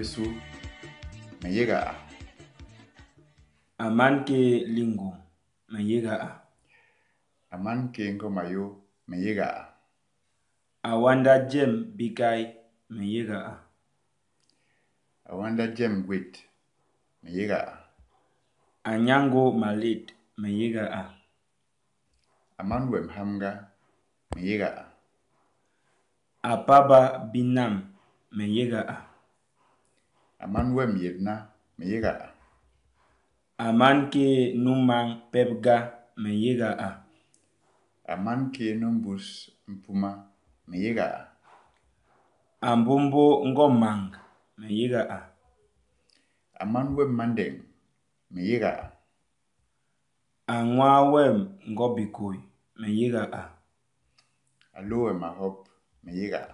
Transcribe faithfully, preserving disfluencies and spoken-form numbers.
beso mɛ̀ ǹyegà à. Aman ke lingo mɛ̀ ǹyegà à. Aman ke ngo mayo mɛ̀ ǹyegà à. Awanda jem bikai mɛ̀ ǹyegà à. Awanda jem gwet mɛ̀ ǹyegà à. Anyango malet mɛ̀ ǹyegà à. Aman wem hamga mɛ̀ ǹyegà à. Apaba binam mɛ̀ ǹyegà à. Aman wem yedna mɛ̀ ǹyegà à. Aman ke numang pepga mɛ̀ ǹyegà à. Aman ke numbus mpuma mɛ̀ ǹyegà à. Ambombo ngomang mɛ̀ ǹyegà à. Aman wem mandeng mɛ̀ ǹyegà à. Anwa wem ngobikoi mɛ̀ ǹyegà à. Alo wem ahop mɛ̀ ǹyegà à.